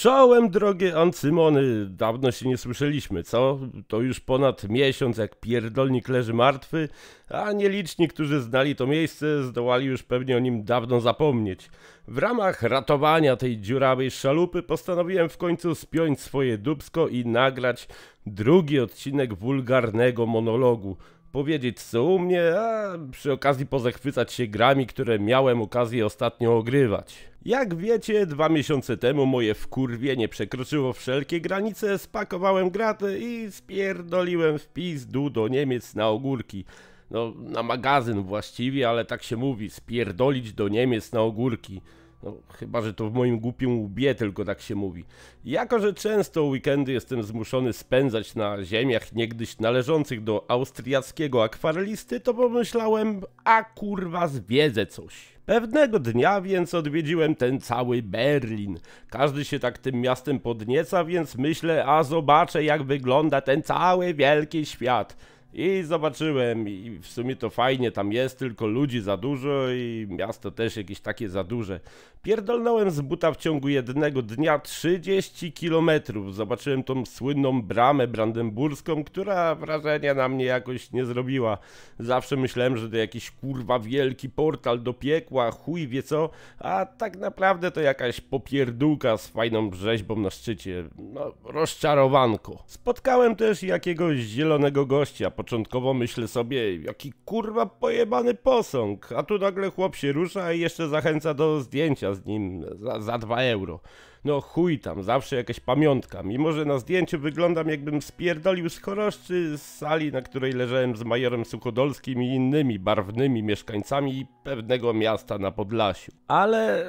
Czołem, drogie Ancymony, dawno się nie słyszeliśmy, co? To już ponad miesiąc, jak pierdolnik leży martwy, a nieliczni, którzy znali to miejsce, zdołali już pewnie o nim dawno zapomnieć. W ramach ratowania tej dziurawej szalupy postanowiłem w końcu spiąć swoje dubsko i nagrać drugi odcinek wulgarnego monologu. Powiedzieć co u mnie, a przy okazji pozachwycać się grami, które miałem okazję ostatnio ogrywać. Jak wiecie, 2 miesiące temu moje wkurwienie przekroczyło wszelkie granice, spakowałem graty i spierdoliłem w pizdu do Niemiec na ogórki. No, na magazyn właściwie, ale tak się mówi, spierdolić do Niemiec na ogórki. No, chyba że to w moim głupim łbie tylko tak się mówi. Jako że często weekendy jestem zmuszony spędzać na ziemiach niegdyś należących do austriackiego akwarelisty, to pomyślałem, a kurwa zwiedzę coś. Pewnego dnia więc odwiedziłem ten cały Berlin. Każdy się tak tym miastem podnieca, więc myślę, a zobaczę jak wygląda ten cały wielki świat. I zobaczyłem, i w sumie to fajnie tam jest, tylko ludzi za dużo i miasto też jakieś takie za duże. Pierdolnąłem z buta w ciągu jednego dnia 30 km. Zobaczyłem tą słynną bramę brandenburską, która wrażenia na mnie jakoś nie zrobiła. Zawsze myślałem, że to jakiś kurwa wielki portal do piekła, chuj wie co, a tak naprawdę to jakaś popierdółka z fajną rzeźbą na szczycie. No, rozczarowanko. Spotkałem też jakiegoś zielonego gościa. Początkowo myślę sobie, jaki kurwa pojebany posąg, a tu nagle chłop się rusza i jeszcze zachęca do zdjęcia z nim za 2 euro. No chuj tam, zawsze jakaś pamiątka, mimo że na zdjęciu wyglądam jakbym spierdolił z choroszczy z sali, na której leżałem z majorem Suchodolskim i innymi barwnymi mieszkańcami pewnego miasta na Podlasiu. Ale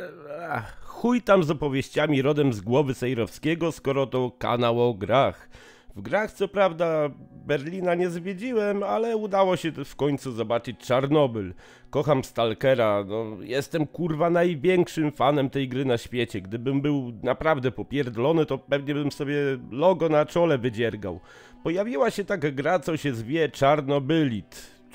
chuj tam z opowieściami rodem z głowy Sejrowskiego, skoro to kanał o grach. W grach co prawda Berlina nie zwiedziłem, ale udało się w końcu zobaczyć Czarnobyl. Kocham Stalkera, no, jestem kurwa największym fanem tej gry na świecie. Gdybym był naprawdę popierdolony, to pewnie bym sobie logo na czole wydziergał. Pojawiła się taka gra, co się zwie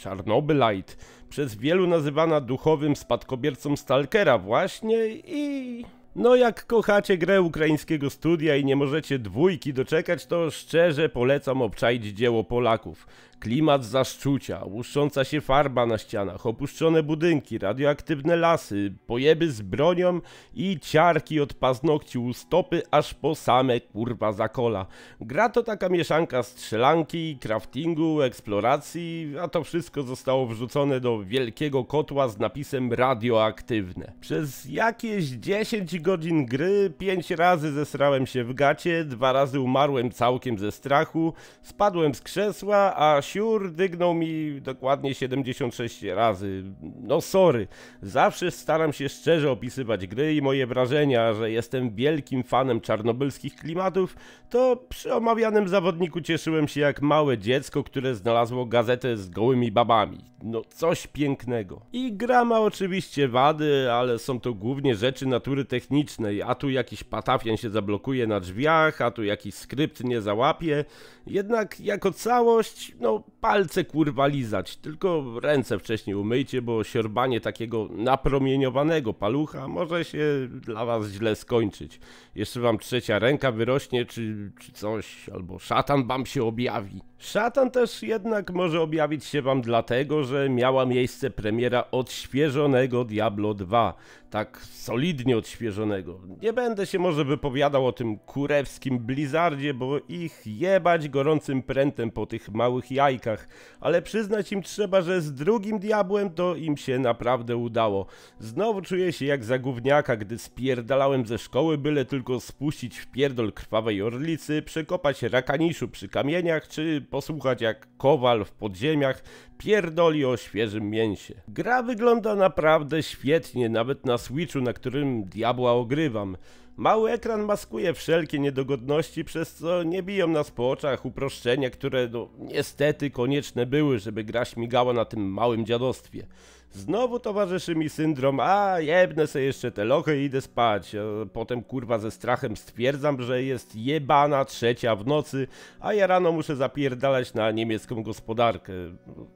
Chernobylite, przez wielu nazywana duchowym spadkobiercą Stalkera właśnie i... No jak kochacie grę ukraińskiego studia i nie możecie 2 doczekać, to szczerze polecam obczaić dzieło Polaków. Klimat zaszczucia, łuszcząca się farba na ścianach, opuszczone budynki, radioaktywne lasy, pojeby z bronią i ciarki od paznokci u stopy aż po same kurwa zakola. Gra to taka mieszanka strzelanki, craftingu, eksploracji, a to wszystko zostało wrzucone do wielkiego kotła z napisem radioaktywne. Przez jakieś 10 godzin gry 5 razy zesrałem się w gacie, 2 razy umarłem całkiem ze strachu, spadłem z krzesła, a siur dygnął mi dokładnie 76 razy. No sorry, zawsze staram się szczerze opisywać gry i moje wrażenia, że jestem wielkim fanem czarnobylskich klimatów, to przy omawianym zawodniku cieszyłem się jak małe dziecko, które znalazło gazetę z gołymi babami. No coś pięknego. I gra ma oczywiście wady, ale są to głównie rzeczy natury technicznej, a tu jakiś patafian się zablokuje na drzwiach, a tu jakiś skrypt nie załapie. Jednak jako całość, no palce kurwa lizać, tylko ręce wcześniej umyjcie, bo siorbanie takiego napromieniowanego palucha może się dla was źle skończyć. Jeszcze wam 3. ręka wyrośnie czy coś, albo szatan wam się objawi. Szatan też jednak może objawić się wam dlatego, że miała miejsce premiera odświeżonego Diablo 2. Tak solidnie odświeżonego. Nie będę się może wypowiadał o tym kurewskim Blizzardzie, bo ich jebać gorącym prętem po tych małych jajkach, ale przyznać im trzeba, że z drugim diabłem to im się naprawdę udało. Znowu czuję się jak za gówniaka, gdy spierdalałem ze szkoły, byle tylko spuścić w pierdol krwawej orlicy, przekopać rakaniszu przy kamieniach, czy posłuchać jak kowal w podziemiach pierdoli o świeżym mięsie. Gra wygląda naprawdę świetnie, nawet na Switchu, na którym diabła ogrywam. Mały ekran maskuje wszelkie niedogodności, przez co nie biją nas po oczach uproszczenia, które no, niestety konieczne były, żeby gra śmigała na tym małym dziadostwie. Znowu towarzyszy mi syndrom, a jebnę sobie jeszcze te lochy i idę spać. Potem kurwa ze strachem stwierdzam, że jest jebana 3:00 w nocy, a ja rano muszę zapierdalać na niemiecką gospodarkę.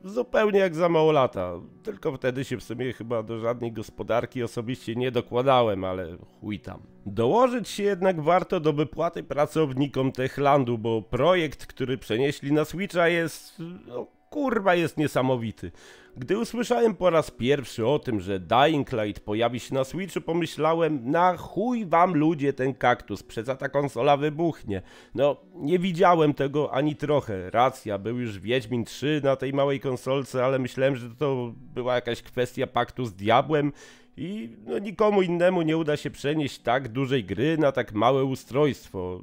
Zupełnie jak za mało lata. Tylko wtedy się w sumie chyba do żadnej gospodarki osobiście nie dokładałem, ale chuj tam. Dołożyć się jednak warto do wypłaty pracownikom Techlandu, bo projekt, który przenieśli na Switcha jest... no, kurwa, jest niesamowity. Gdy usłyszałem po raz pierwszy o tym, że Dying Light pojawi się na Switchu, pomyślałem, na chuj wam ludzie ten kaktus, przeca ta konsola wybuchnie. No, nie widziałem tego ani trochę. Racja, był już Wiedźmin 3 na tej małej konsolce, ale myślałem, że to była jakaś kwestia paktu z diabłem i no, nikomu innemu nie uda się przenieść tak dużej gry na tak małe ustrojstwo.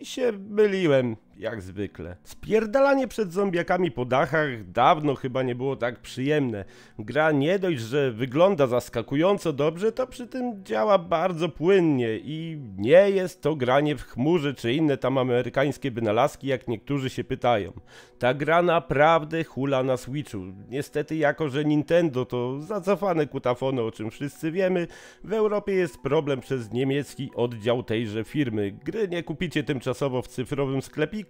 I się myliłem, jak zwykle. Spierdalanie przed zombiakami po dachach dawno chyba nie było tak przyjemne. Gra nie dość, że wygląda zaskakująco dobrze, to przy tym działa bardzo płynnie i nie jest to granie w chmurze czy inne tam amerykańskie wynalazki, jak niektórzy się pytają. Ta gra naprawdę hula na Switchu. Niestety, jako że Nintendo to zacofane kutafony, o czym wszyscy wiemy, w Europie jest problem przez niemiecki oddział tejże firmy. Gry nie kupicie tymczasowo w cyfrowym sklepiku,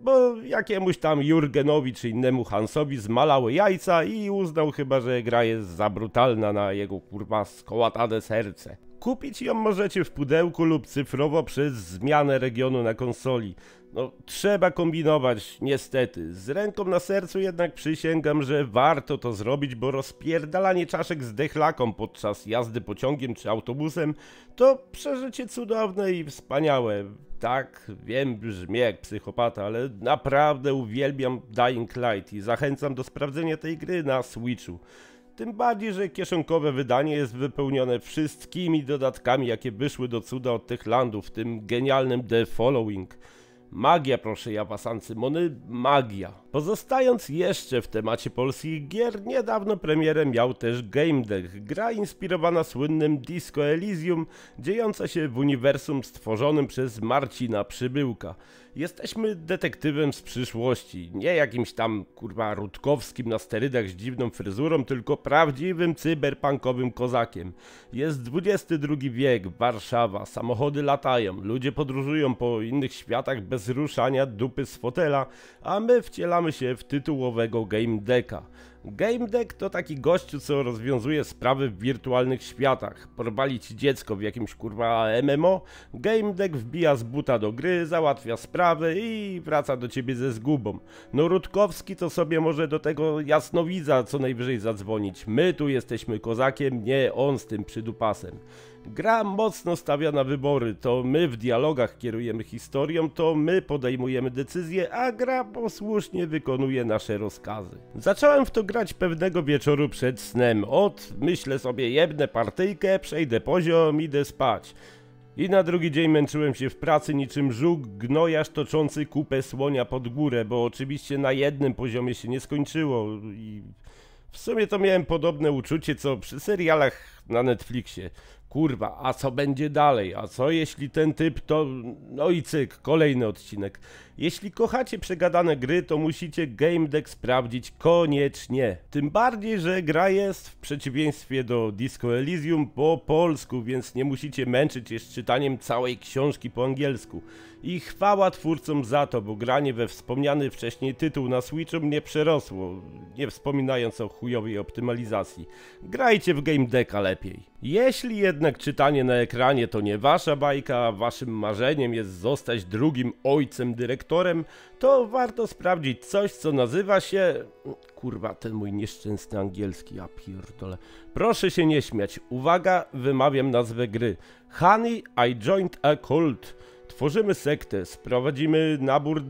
bo jakiemuś tam Jurgenowi czy innemu Hansowi zmalały jajca i uznał chyba, że gra jest za brutalna na jego kurwa skołatane serce. Kupić ją możecie w pudełku lub cyfrowo przez zmianę regionu na konsoli. No, trzeba kombinować, niestety. Z ręką na sercu jednak przysięgam, że warto to zrobić, bo rozpierdalanie czaszek z dechlaką podczas jazdy pociągiem czy autobusem to przeżycie cudowne i wspaniałe. Tak, wiem, brzmi jak psychopata, ale naprawdę uwielbiam Dying Light i zachęcam do sprawdzenia tej gry na Switchu. Tym bardziej, że kieszonkowe wydanie jest wypełnione wszystkimi dodatkami, jakie wyszły do cuda od Techlandów, w tym genialnym The Following. Magia, proszę ja was, Ancymony, magia. Pozostając jeszcze w temacie polskich gier, niedawno premierę miał też Gamedec, gra inspirowana słynnym Disco Elysium, dziejąca się w uniwersum stworzonym przez Marcina Przybyłka. Jesteśmy detektywem z przyszłości, nie jakimś tam kurwa Rutkowskim na sterydach z dziwną fryzurą, tylko prawdziwym cyberpunkowym kozakiem. Jest XXI wiek, Warszawa, samochody latają, ludzie podróżują po innych światach bez ruszania dupy z fotela, a my wcielamy się w tytułowego Gamedeka. Gamedec to taki gościu, co rozwiązuje sprawy w wirtualnych światach. Porwali ci dziecko w jakimś kurwa MMO, Gamedec wbija z buta do gry, załatwia sprawy i wraca do ciebie ze zgubą. No Rutkowski to sobie może do tego jasnowidza co najwyżej zadzwonić. My tu jesteśmy kozakiem, nie on z tym przydupasem. Gra mocno stawia na wybory, to my w dialogach kierujemy historią, to my podejmujemy decyzje, a gra posłusznie wykonuje nasze rozkazy. Zacząłem w to grać pewnego wieczoru przed snem, myślę sobie jebnę partyjkę, przejdę poziom, idę spać. I na drugi dzień męczyłem się w pracy niczym żuk gnojarz toczący kupę słonia pod górę, bo oczywiście na jednym poziomie się nie skończyło i... w sumie to miałem podobne uczucie co przy serialach na Netflixie. Kurwa, a co będzie dalej? A co jeśli ten typ to... no i cyk, kolejny odcinek. Jeśli kochacie przegadane gry, to musicie Gamedec sprawdzić koniecznie. Tym bardziej, że gra jest w przeciwieństwie do Disco Elysium po polsku, więc nie musicie męczyć się z czytaniem całej książki po angielsku. I chwała twórcom za to, bo granie we wspomniany wcześniej tytuł na Switchu mnie przerosło, nie wspominając o chujowej optymalizacji. Grajcie w Gamedeca lepiej. Jeśli jednak czytanie na ekranie to nie wasza bajka, waszym marzeniem jest zostać drugim ojcem dyrektorem, to warto sprawdzić coś, co nazywa się... kurwa, ten mój nieszczęsny angielski, ja pierdolę. Proszę się nie śmiać, uwaga, wymawiam nazwę gry. Honey, I Joined a Cult. Tworzymy sektę, sprowadzimy nabór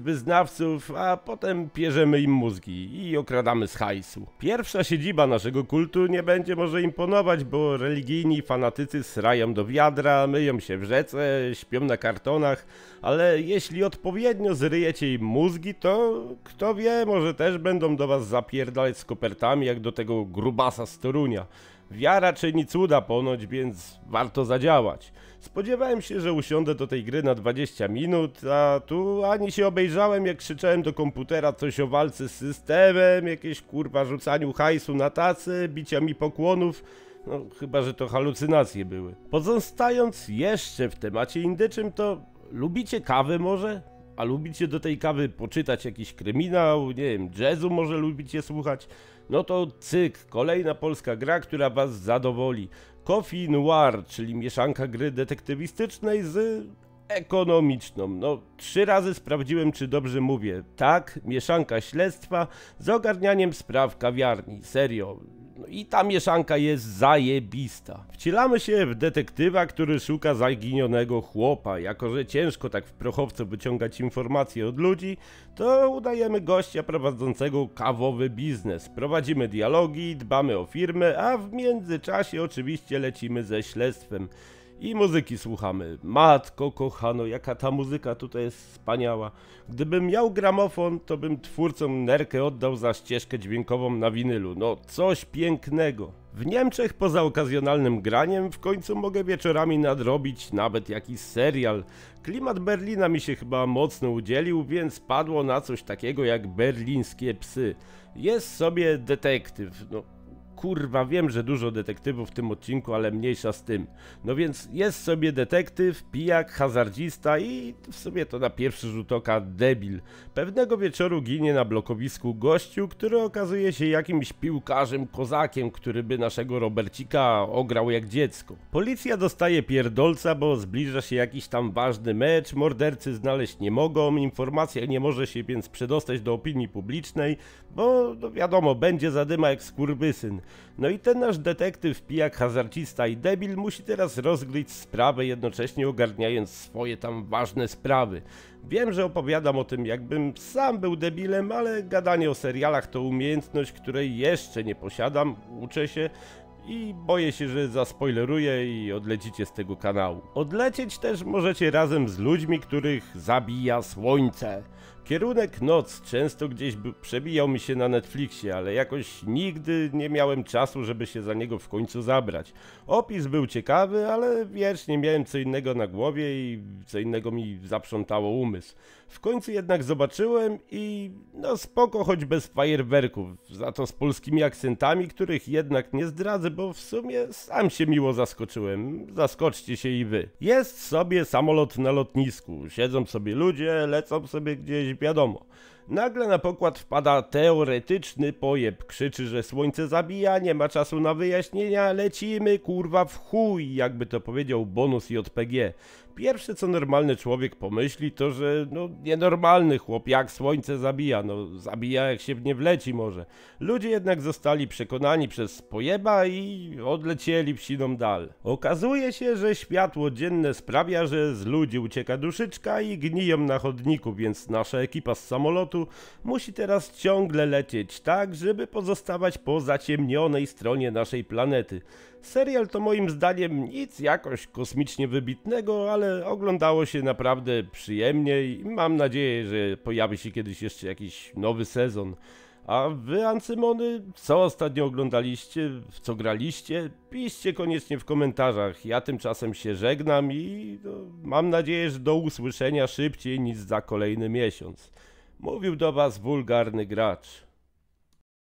wyznawców, a potem pierzemy im mózgi i okradamy z hajsu. Pierwsza siedziba naszego kultu nie będzie może imponować, bo religijni fanatycy srają do wiadra, myją się w rzece, śpią na kartonach, ale jeśli odpowiednio zryjecie im mózgi, to kto wie, może też będą do was zapierdalać z kopertami jak do tego grubasa z Torunia. Wiara czyni cuda ponoć, więc warto zadziałać. Spodziewałem się, że usiądę do tej gry na 20 minut, a tu ani się obejrzałem, jak krzyczałem do komputera coś o walce z systemem, jakieś kurwa rzucaniu hajsu na tacy, bicia mi pokłonów. No chyba, że to halucynacje były. Pozostając jeszcze w temacie indyczym, to lubicie kawę może? A lubicie do tej kawy poczytać jakiś kryminał, nie wiem, jazzu może lubicie słuchać? No to cyk, kolejna polska gra, która was zadowoli. Coffee Noir, czyli mieszanka gry detektywistycznej z ekonomiczną. No, 3 razy sprawdziłem, czy dobrze mówię. Tak, mieszanka śledztwa z ogarnianiem spraw kawiarni. Serio. No i ta mieszanka jest zajebista. Wcielamy się w detektywa, który szuka zaginionego chłopa. Jako że ciężko tak w prochowcu wyciągać informacje od ludzi, to udajemy gościa prowadzącego kawowy biznes. Prowadzimy dialogi, dbamy o firmę, a w międzyczasie oczywiście lecimy ze śledztwem. I muzyki słuchamy. Matko kochano, jaka ta muzyka tutaj jest wspaniała. Gdybym miał gramofon, to bym twórcom nerkę oddał za ścieżkę dźwiękową na winylu. No, coś pięknego. W Niemczech poza okazjonalnym graniem w końcu mogę wieczorami nadrobić nawet jakiś serial. Klimat Berlina mi się chyba mocno udzielił, więc padło na coś takiego jak Berlinskie Psy. Jest sobie detektyw, no. Kurwa, wiem, że dużo detektywów w tym odcinku, ale mniejsza z tym. No więc jest sobie detektyw, pijak, hazardzista i w sumie to na pierwszy rzut oka debil. Pewnego wieczoru ginie na blokowisku gościu, który okazuje się jakimś piłkarzem, kozakiem, który by naszego Robercika ograł jak dziecko. Policja dostaje pierdolca, bo zbliża się jakiś tam ważny mecz, mordercy znaleźć nie mogą, informacja nie może się więc przedostać do opinii publicznej, bo no wiadomo, będzie zadyma jak skurwysyn. No i ten nasz detektyw, pijak, hazardzista i debil musi teraz rozgryźć sprawę, jednocześnie ogarniając swoje tam ważne sprawy. Wiem, że opowiadam o tym, jakbym sam był debilem, ale gadanie o serialach to umiejętność, której jeszcze nie posiadam, uczę się i boję się, że zaspoileruję i odlecicie z tego kanału. Odlecieć też możecie razem z ludźmi, których zabija słońce. Kierunek Noc często gdzieś przebijał mi się na Netflixie, ale jakoś nigdy nie miałem czasu, żeby się za niego w końcu zabrać. Opis był ciekawy, ale wiecznie miałem co innego na głowie i co innego mi zaprzątało umysł. W końcu jednak zobaczyłem i no spoko, choć bez fajerwerków, za to z polskimi akcentami, których jednak nie zdradzę, bo w sumie sam się miło zaskoczyłem. Zaskoczcie się i wy. Jest sobie samolot na lotnisku, siedzą sobie ludzie, lecą sobie gdzieś, wiadomo. Nagle na pokład wpada teoretyczny pojeb, krzyczy, że słońce zabija, nie ma czasu na wyjaśnienia, lecimy kurwa w chuj, jakby to powiedział Bonus i JPG. Pierwsze co normalny człowiek pomyśli to, że no nienormalny chłop, jak słońce zabija, no zabija jak się w nie wleci może. Ludzie jednak zostali przekonani przez pojeba i odlecieli psiną dal. Okazuje się, że światło dzienne sprawia, że z ludzi ucieka duszyczka i gniją na chodniku, więc nasza ekipa z samolotu musi teraz ciągle lecieć tak, żeby pozostawać po zaciemnionej stronie naszej planety. Serial to moim zdaniem nic jakoś kosmicznie wybitnego, ale oglądało się naprawdę przyjemnie i mam nadzieję, że pojawi się kiedyś jeszcze jakiś nowy sezon. A wy, Ancymony, co ostatnio oglądaliście, w co graliście? Piszcie koniecznie w komentarzach, ja tymczasem się żegnam i no, mam nadzieję, że do usłyszenia szybciej niż za kolejny miesiąc. Mówił do was Wulgarny Gracz.